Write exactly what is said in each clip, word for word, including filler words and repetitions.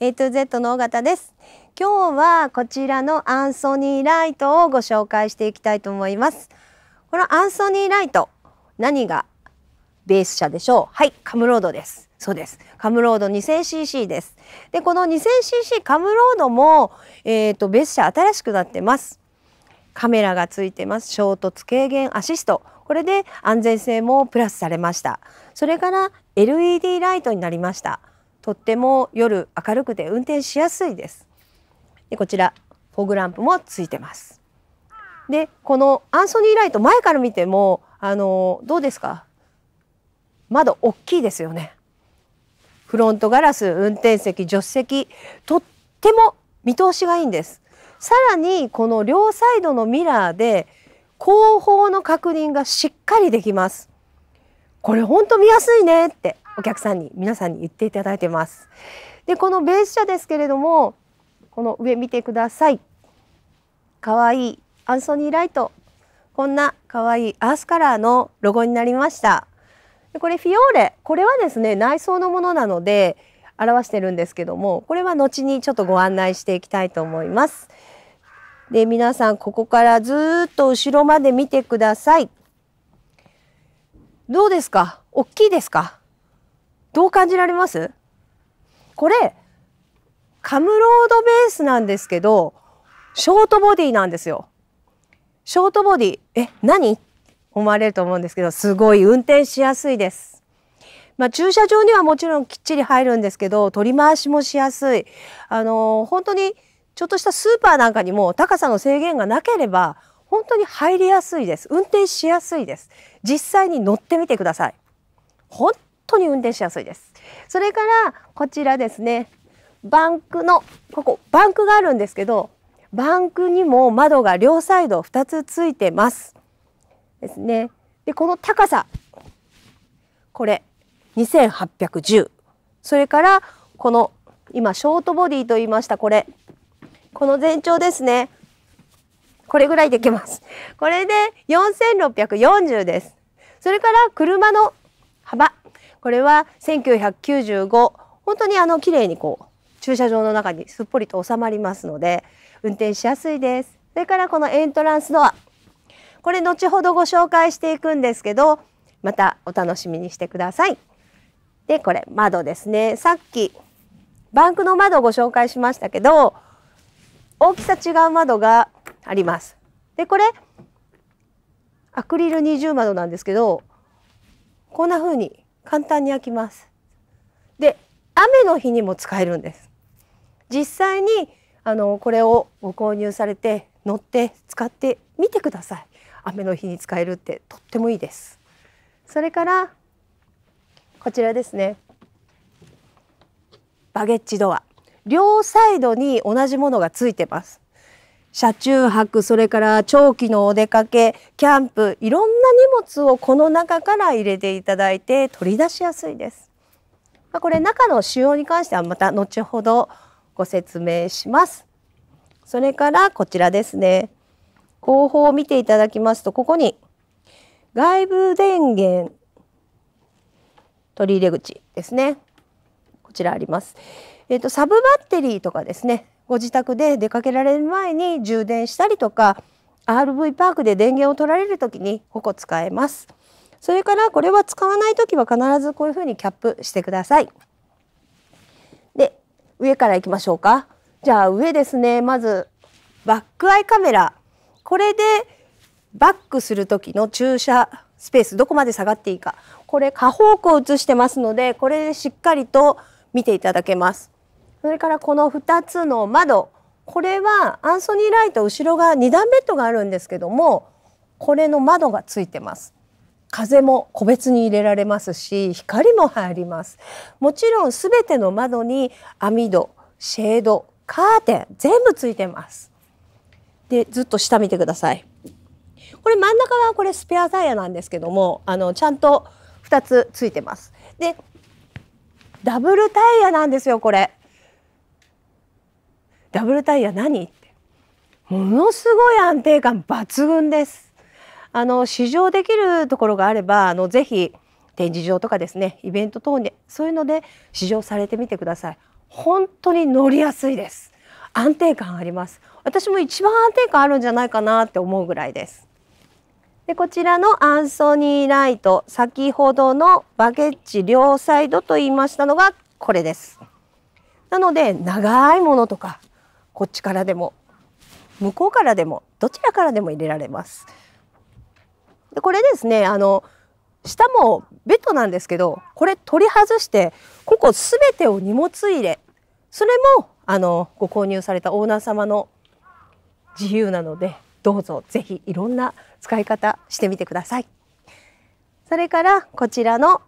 A to Z の尾形です。今日はこちらのアンソニー・ライトをご紹介していきたいと思います。このアンソニー・ライト、何がベース車でしょう？はい、カムロードです。そうです、カムロード にせんシーシー です。で、この にせんシーシー カムロードも、えー、とベース車新しくなってます。カメラがついてます。衝突軽減アシスト、これで安全性もプラスされました。それから エルイーディー ライトになりました。とっても夜明るくて運転しやすいです。で、こちらフォグランプもついてます。で、このアンソニーライト、前から見てもあのどうですか、窓大きいですよね。フロントガラス、運転席、助手席、とっても見通しがいいんです。さらにこの両サイドのミラーで後方の確認がしっかりできます。これほんと見やすいねってお客さんに、皆さんに言っていただいてます。で、このベース車ですけれども、この上見てください。かわいいアンソニーライト、こんなかわいいアースカラーのロゴになりました。で、これフィオーレ、これはですね内装のものなので表してるんですけども、これは後にちょっとご案内していきたいと思います。で、皆さんここからずっと後ろまで見てください。どうですか、大きいですか、どう感じられます？これカムロードベースなんですけどショートボディなんですよ。ショートボディ、え、何？思われると思うんですけど、すごい運転しやすいです。まあ、駐車場にはもちろんきっちり入るんですけど、取り回しもしやすい。あのー、本当にちょっとしたスーパーなんかにも高さの制限がなければ本当に入りやすいです。運転しやすいです。実際に乗ってみてください。本当に運転しやすいです。それからこちらですね、バンクのここ、バンクがあるんですけど、バンクにも窓が両サイドふたつついてますですね。で、この高さ、これにせんはっぴゃくじゅう、それからこの今ショートボディと言いました、これ、この全長ですね、これぐらいできます。これでよんせんろっぴゃくよんじゅうです。それから車の幅、これはせんきゅうひゃくきゅうじゅうご、本当にあの綺麗にこう駐車場の中にすっぽりと収まりますので運転しやすいです。それからこのエントランスドア、これ後ほどご紹介していくんですけど、またお楽しみにしてください。で、これ窓ですね。さっきバンクの窓をご紹介しましたけど、大きさ違う窓があります。で、これアクリル二重窓なんですけど、こんな風に簡単に開きます。で、雨の日にも使えるんです。実際にあのこれをご購入されて乗って使ってみてください。雨の日に使えるってとってもいいです。それからこちらですね。バゲッジドア。両サイドに同じものがついてます。車中泊、それから長期のお出かけ、キャンプ、いろんな荷物をこの中から入れていただいて取り出しやすいです。これ中の仕様に関してはまた後ほどご説明します。それからこちらですね。後方を見ていただきますと、ここに外部電源取り入れ口ですね。こちらあります。えっとサブバッテリーとかですね、ご自宅で出かけられる前に充電したりとか、 アールブイ パークで電源を取られる時にここ使えます。それからこれは使わない時は必ずこういうふうにキャップしてください。で、上からいきましょうか。じゃあ上ですね、まずバックアイカメラ、これでバックする時の駐車スペース、どこまで下がっていいか、これ下方向を映してますので、これでしっかりと見ていただけます。それからこのふたつの窓、これはアンソニーライト後ろ側に段ベッドがあるんですけども、これの窓がついてます。風も個別に入れられますし、光も入ります。もちろんすべての窓に網戸、シェード、カーテン全部ついてます。で、ずっと下見てください。これ真ん中はこれスペアタイヤなんですけども、あのちゃんとふたつついてます。で、ダブルタイヤなんですよ。これダブルタイヤ何って、ものすごい安定感抜群です。あの試乗できるところがあれば、あのぜひ展示場とかですね、イベント等にそういうので試乗されてみてください。本当に乗りやすいです。安定感あります。私も一番安定感あるんじゃないかなって思うぐらいです。でこちらのアンソニーライト、先ほどのバゲッジ両サイドと言いましたのがこれです。なので長いものとかこっちからでも向こうからでもどちらからでも入れられます。でこれですね、あの下もベッドなんですけど、これ取り外してここ全てを荷物入れ、それもあのご購入されたオーナー様の自由なので、どうぞぜひいろんな使い方してみてください。それからこちらの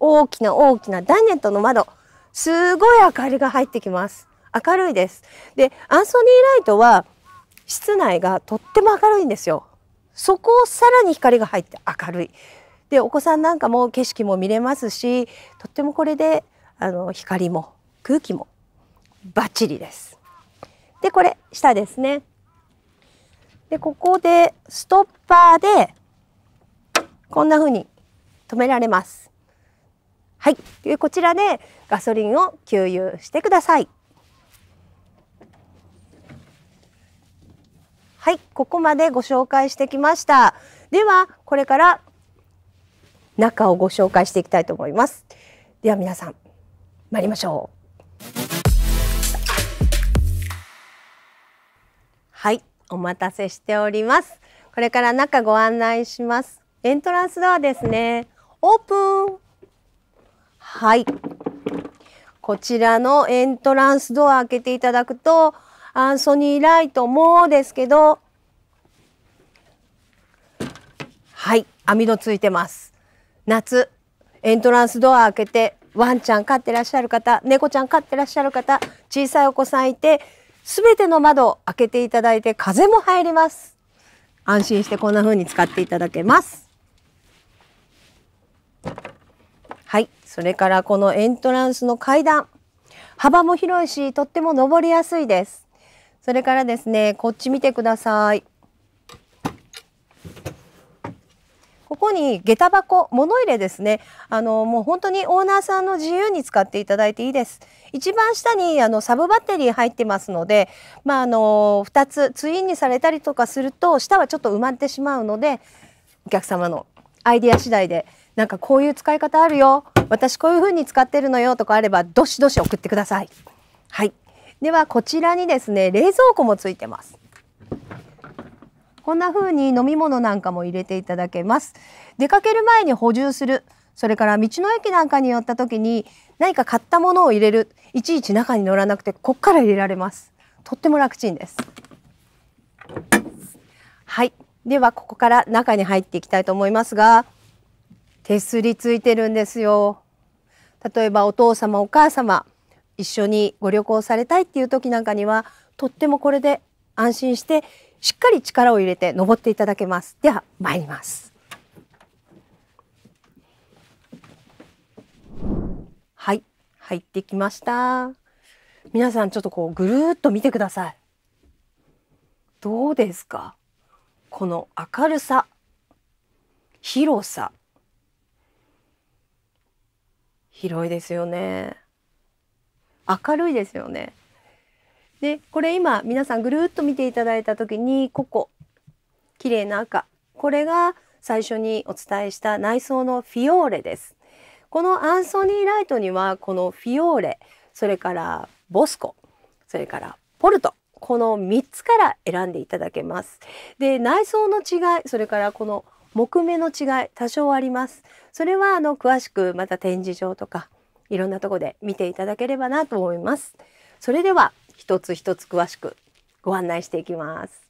大きな大きなダイネットの窓、すごい明かりが入ってきます。明るいです。でアンソニーライトは室内がとっても明るいんですよ。そこをさらに光が入って明るいで、お子さんなんかも景色も見れますし、とってもこれであの光も空気もバッチリです。でこれ下ですね。でここでストッパーでこんな風に止められます。はい、でこちらでガソリンを給油してください。はい、ここまでご紹介してきました。ではこれから中をご紹介していきたいと思います。では皆さん参りましょう。はい、お待たせしております。これから中ご案内します。エントランスドアですね。オープン。はい。こちらのエントランスドア開けていただくと、アンソニーライトもですけど、はい、網戸ついてます。夏、エントランスドア開けて、ワンちゃん飼ってらっしゃる方、猫ちゃん飼ってらっしゃる方、小さいお子さんいて、すべての窓を開けていただいて風も入ります。安心してこんな風に使っていただけます。はい、それからこのエントランスの階段、幅も広いし、とっても登りやすいです。それからですね、こっち見てください。ここに下駄箱、物入れですね。あのもう本当にオーナーさんの自由に使っていただいていいです。一番下にあのサブバッテリー入ってますので、まああのふたつツインにされたりとかすると下はちょっと埋まってしまうので、お客様のアイディア次第で、なんかこういう使い方あるよ、私こういう風に使ってるのよとかあればどしどし送ってください。はい。ではこちらにですね、冷蔵庫もついてます。こんな風に飲み物なんかも入れていただけます。出かける前に補充する、それから道の駅なんかに寄った時に何か買ったものを入れる、いちいち中に乗らなくてこっから入れられます。とっても楽ちんです。はい、ではここから中に入っていきたいと思いますが、手すりついてるんですよ。例えばお父様お母様一緒にご旅行されたいっていう時なんかにはとってもこれで安心してしっかり力を入れて登っていただけます。では参ります。はい、入ってきました。皆さんちょっとこうぐるっと見てください。どうですか？この明るさ、広さ、広いですよね。明るいですよね。でこれ今皆さんぐるっと見ていただいた時に、ここ綺麗な赤、これが最初にお伝えした内装のフィオーレです。このアンソニーライトにはこのフィオーレ、それからボスコ、それからポルト、このみっつから選んでいただけます。で内装の違い、それからこの木目の違い多少あります。それはあの詳しくまた展示場とかいろんなとこで見ていただければなと思います。それでは一つ一つ詳しくご案内していきます。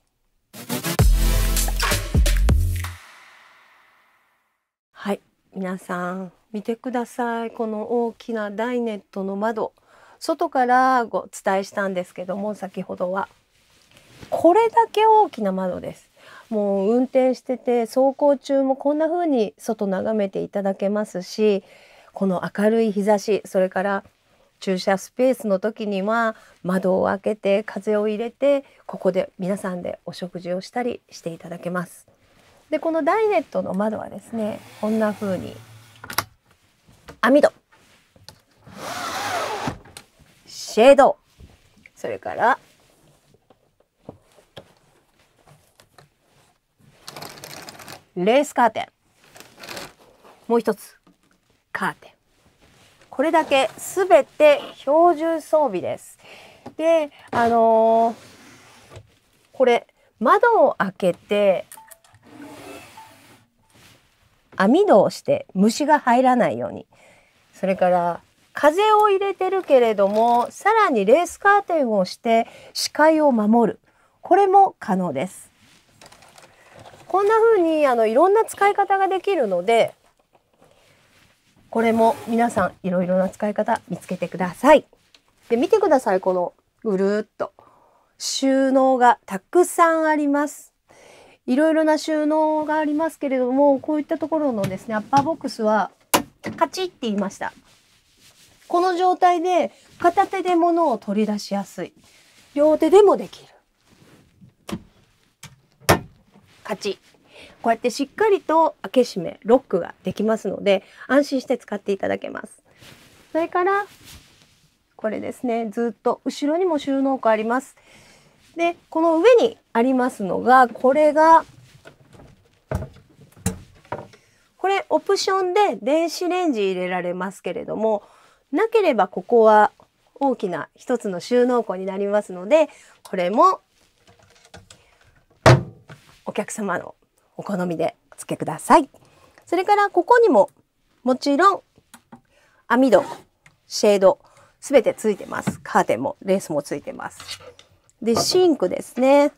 はい、皆さん見てください。この大きなダイネットの窓、外からお伝えしたんですけども、先ほどはこれだけ大きな窓です。もう運転してて走行中もこんな風に外眺めていただけますし、この明るい日差し、それから駐車スペースの時には窓を開けて風を入れて、ここで皆さんでお食事をしたりしていただけます。でこのダイネットの窓はですね、こんな風に網戸、シェード、それからレースカーテン、もう一つカーテン、これだけすべて標準装備です。で、あのー、これ窓を開けて網戸をして虫が入らないように、それから風を入れてるけれどもさらにレースカーテンをして視界を守る、これも可能です。こんな風にあのいろんな使い方ができるので、これも皆さんいろいろな使い方見つけてください。で、見てください、このぐるーっと収納がたくさんあります。いろいろな収納がありますけれども、こういったところのですねアッパーボックスはカチッって言いました。この状態で片手で物を取り出しやすい。両手でもできる。カチッ。こうやってしっかりと開け閉めロックができますので安心して使っていただけます。それからこれですね、ずっと後ろにも収納庫あります。で、この上にありますのがこれがこれオプションで電子レンジ入れられますけれども、なければここは大きな一つの収納庫になりますので、これもお客様のお好みでお付けください。それからここにももちろん網戸、シェードすべてついてます。カーテンもレースもついてます。で、シンクですね。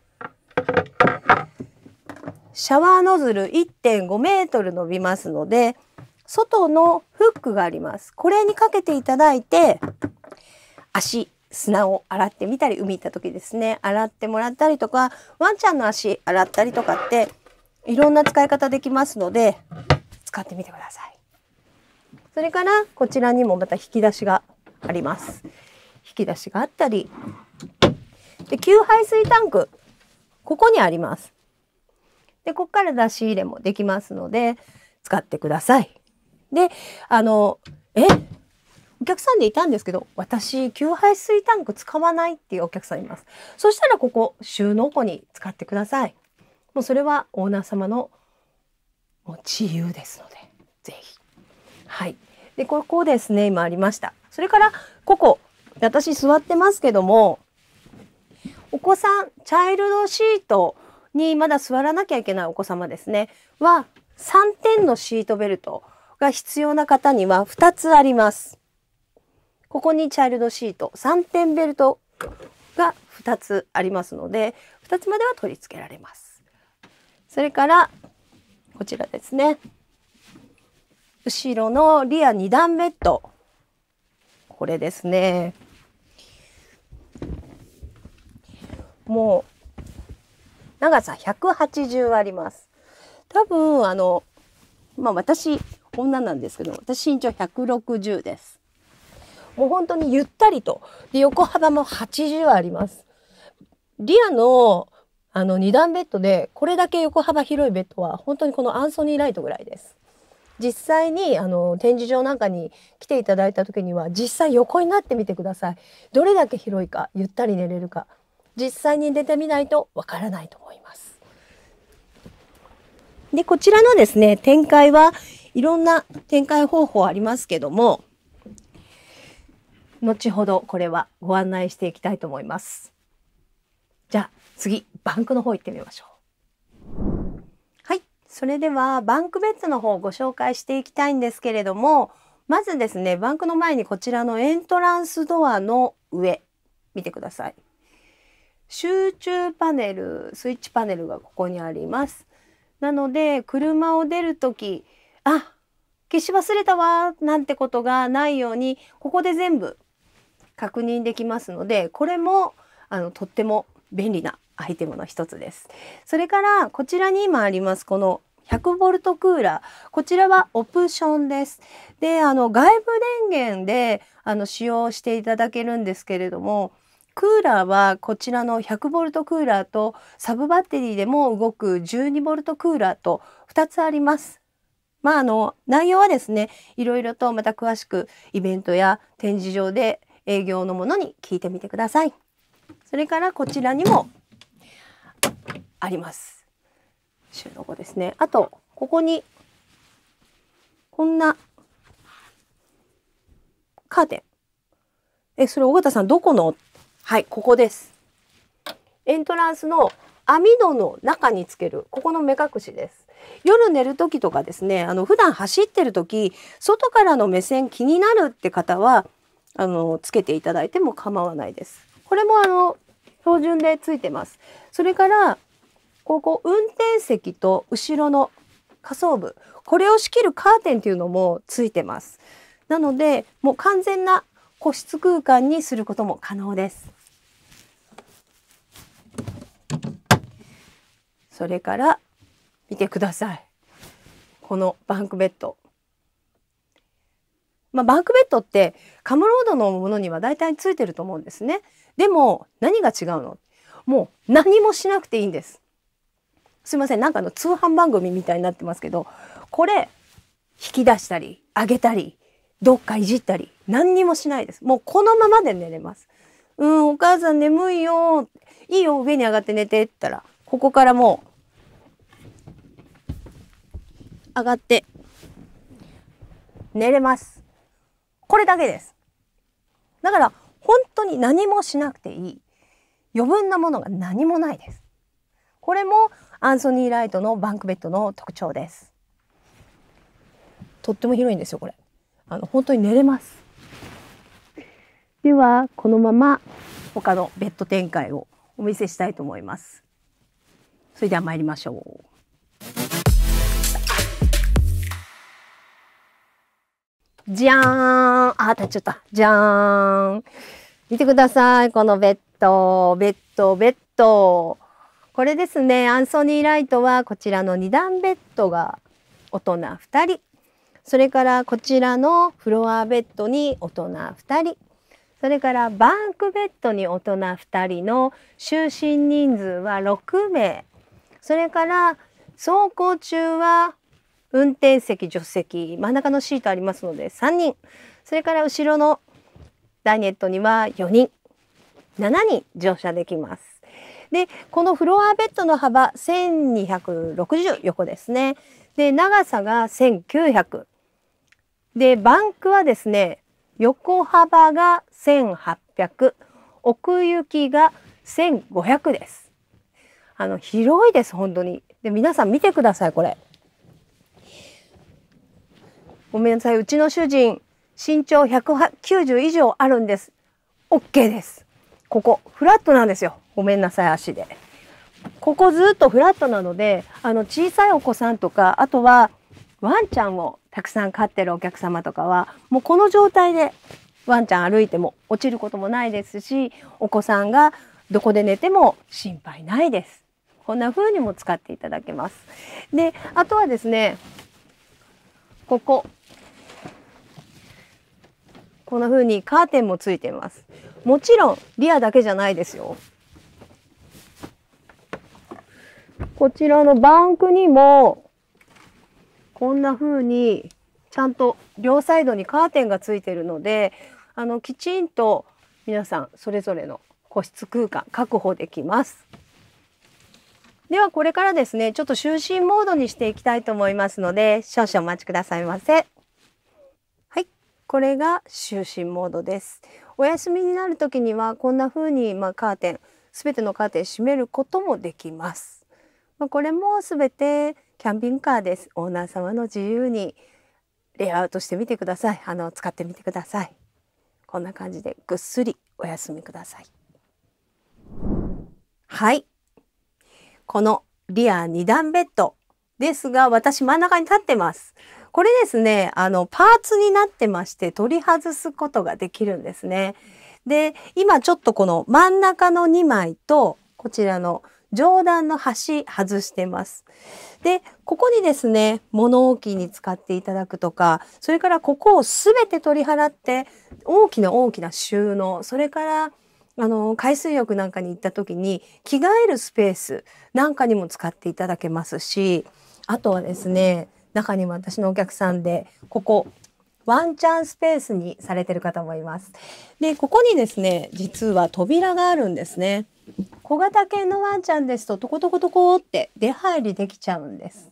シャワーノズル いってんごメートル伸びますので、外のフックがあります。これにかけていただいて、足、砂を洗ってみたり、海行った時ですね、洗ってもらったりとか、ワンちゃんの足洗ったりとかって、いろんな使い方できますので、使ってみてください。それから、こちらにもまた引き出しがあります。引き出しがあったり、で、給排水タンク、ここにあります。で、ここから出し入れもできますので、使ってください。で、あの、え、お客さんでいたんですけど、私、給排水タンク使わないっていうお客さんいます。そしたら、ここ、収納庫に使ってください。もうそれはオーナー様の自由ですので、ぜひ。はい。で、ここですね、今ありました。それから、ここ、私座ってますけども、お子さん、チャイルドシートにまだ座らなきゃいけないお子様ですね、は、さんてんのシートベルトが必要な方にはふたつあります。ここにチャイルドシート、さんてんベルトがふたつありますので、ふたつまでは取り付けられます。それから、こちらですね。後ろのリアに段ベッド。これですね。もう、長さひゃくはちじゅうあります。多分、あの、まあ私、女なんですけど、私身長ひゃくろくじゅうです。もう本当にゆったりと。で、横幅もはちじゅうあります。リアの、あの、に段ベッドで、これだけ横幅広いベッドは、本当にこのアンソニー・ライトぐらいです。実際に、あの、展示場なんかに来ていただいた時には、実際横になってみてください。どれだけ広いか、ゆったり寝れるか、実際に出てみないとわからないと思います。で、こちらのですね、展開はいろんな展開方法ありますけども、後ほどこれはご案内していきたいと思います。じゃあ次、バンクの方行ってみましょう。はい。それではバンクベッドの方をご紹介していきたいんですけれども、まずですね、バンクの前にこちらのエントランスドアの上、見てください。集中パネル、スイッチパネルがここにあります。なので、車を出るとき、あ、消し忘れたわなんてことがないように、ここで全部確認できますので、これもあのとっても便利なアイテムの一つです。それからこちらに今ありますこのひゃくボルトクーラー、こちらはオプションです。で、あの外部電源であの使用していただけるんですけれども、クーラーはこちらのひゃくボルトクーラーとサブバッテリーでも動くじゅうにボルトクーラーとふたつあります。まああの内容はですね、いろいろとまた詳しくイベントや展示場で営業の者に聞いてみてください。それからこちらにもあります。収納後ですね。あとここにこんなカーテン。え、それ尾形さんどこの？はい、ここです。エントランスの網戸の中につける、ここの目隠しです。夜寝る時とかですね、あの普段走ってる時、外からの目線気になるって方は、あのつけていただいても構わないです。これもあの標準でついてます。それからここ運転席と後ろの下層部、これを仕切るカーテンっていうのもついてます。なので、もう完全な個室空間にすることも可能です。それから見てください。このバンクベッド。まあ、バンクベッドってカムロードのものには大体ついてると思うんですね。でも何が違うの？もう何もしなくていいんです。すいません、なんかの通販番組みたいになってますけど、これ引き出したり上げたりどっかいじったり何にもしないです。もうこのままで寝れます。うん、お母さん眠いよ。いいよ、上に上がって寝てって言ったら。ここからもう上がって寝れます。これだけです。だから本当に何もしなくていい。余分なものが何もないです。これもアンソニー・ライトのバンクベッドの特徴です。とっても広いんですよ、これ。あの本当に寝れます。ではこのまま他のベッド展開をお見せしたいと思います。それでは参りましょう。じゃーん。あ、立っちゃった。じゃーん。見てください。このベッド、ベッド、ベッド。これですね。アンソニー・ライトはこちらのにだんベッドが大人ふたり。それからこちらのフロアベッドに大人ふたり。それからバンクベッドに大人ふたりの就寝人数はろくめい。それから走行中は運転席、助手席、真ん中のシートありますのでさんにん。それから後ろのダイネットにはよにん。しちにん乗車できます。で、このフロアベッドの幅せんにひゃくろくじゅう横ですね。で、長さがせんきゅうひゃく。で、バンクはですね、横幅がせんはっぴゃく、奥行きがせんごひゃくです。あの広いです本当に。で、皆さん見てくださいこれ。ごめんなさい、うちの主人身長ひゃくきゅうじゅう以上あるんです。OK です。ここフラットなんですよ。ごめんなさい足で。ここずっとフラットなので、あの小さいお子さんとか、あとはワンちゃんをたくさん飼ってるお客様とかはもうこの状態でワンちゃん歩いても落ちることもないですし、お子さんがどこで寝ても心配ないです。こんな風にも使っていただけます。で、あとはですね、ここ。こんな風にカーテンもついています。もちろんリアだけじゃないですよ。こちらのバンクにもこんな風にちゃんと両サイドにカーテンがついているので、あのきちんと皆さんそれぞれの個室空間確保できます。ではこれからですね、ちょっと就寝モードにしていきたいと思いますので、少々お待ちくださいませ。はい、これが就寝モードです。お休みになる時にはこんな風にまあカーテン、すべてのカーテン閉めることもできます。まあ、これもすべてキャンピングカーです。オーナー様の自由にレイアウトしてみてください。あの使ってみてください。こんな感じでぐっすりお休みください。はい。このリアにだんベッドですが、私真ん中に立ってます。これですね、あのパーツになってまして取り外すことができるんですね。で、今ちょっとこの真ん中のにまいとこちらの上段の端外してます。で、ここにですね、物置に使っていただくとか、それからここを全て取り払って大きな大きな収納、それからあの海水浴なんかに行った時に着替えるスペースなんかにも使っていただけますし、あとはですね、中にも私のお客さんでここワンちゃんスペースにされてる方もいます。で、ここにですね、実は扉があるんですね。小型犬のワンちゃんですと、トコトコトコって出入りできちゃうんです。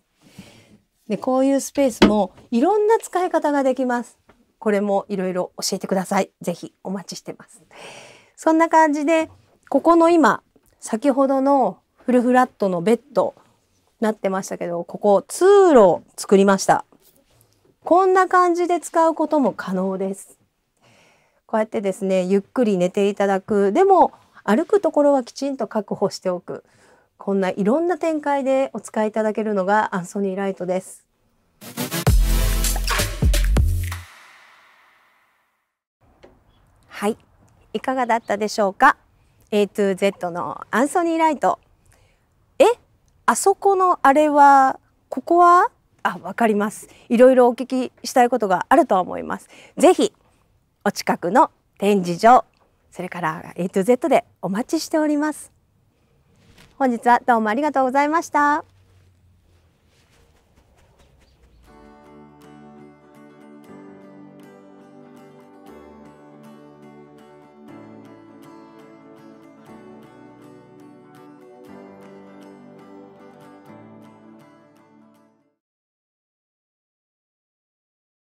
で、こういうスペースもいろんな使い方ができます。これもいろいろ教えてください。ぜひお待ちしてます。そんな感じで、ここの今、先ほどのフルフラットのベッドなってましたけど、ここ通路を作りました。こんな感じで使うことも可能です。こうやってですね、ゆっくり寝ていただく。でも、歩くところはきちんと確保しておく。こんないろんな展開でお使いいただけるのがアンソニーライトです。はい、いかがだったでしょうか。A to Z のアンソニーライト。え、あそこのあれは、ここは、あ、わかります。いろいろお聞きしたいことがあるとは思います。ぜひお近くの展示場、それから A to Z でお待ちしております。本日はどうもありがとうございました。